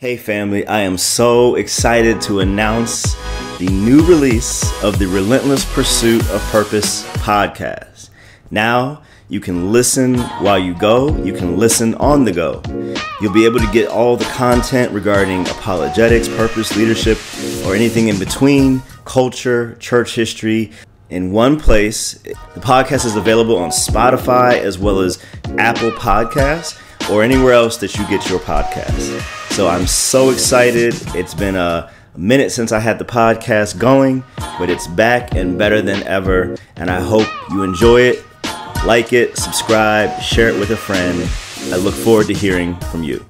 Hey family, I am so excited to announce the new release of the Relentless Pursuit of Purpose podcast. Now, you can listen while you go, you can listen on the go. You'll be able to get all the content regarding apologetics, purpose, leadership, or anything in between, culture, church history, in one place. The podcast is available on Spotify as well as Apple Podcasts or anywhere else that you get your podcasts. So I'm so excited. It's been a minute since I had the podcast going, but it's back and better than ever. And I hope you enjoy it, like it, subscribe, share it with a friend. I look forward to hearing from you.